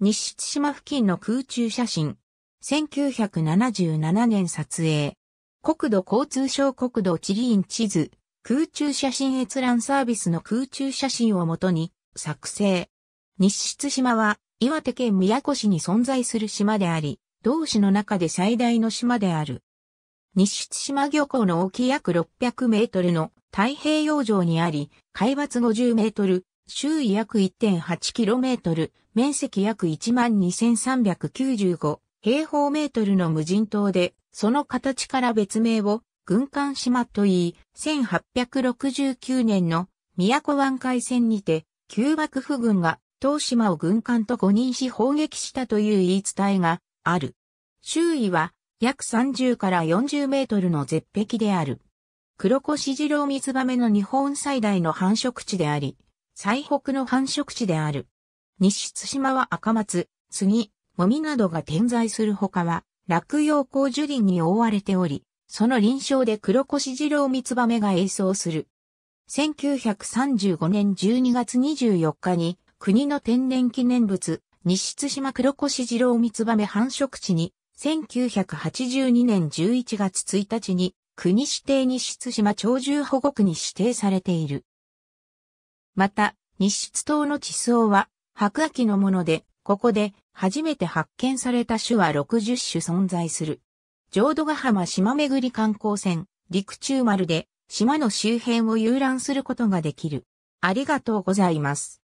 西千島付近の空中写真。1977年撮影。国土交通省国土地理院地図、空中写真閲覧サービスの空中写真をもとに作成。西津島は岩手県宮古市に存在する島であり、同市の中で最大の島である。西津島漁港の沖約600メートルの太平洋上にあり、海抜50メートル、周囲約 1.8 キロメートル、面積約 12,395 平方メートルの無人島で、その形から別名を軍艦島と言い、1869年の宮古湾海戦にて、旧幕府軍が当島を軍艦と誤認し砲撃したという言い伝えがある。周囲は約30から40メートルの絶壁である。黒子シジロウミツバメの日本最大の繁殖地であり、最北の繁殖地である。西津島はアカマツ、スギ、モミなどが点在するほかは、落葉紅樹林に覆われており、その林床で黒子シジロウミツバメが営巣する。1935年12月24日に国の天然記念物西津島黒子シジロウミツバメ繁殖地に、1982年11月1日に国指定西津島鳥獣保護区に指定されている。また、西津島の地層は白亜紀のもので、ここで初めて発見された種は60種存在する。浄土ヶ浜島巡り観光船、陸中丸で島の周辺を遊覧することができる。ありがとうございます。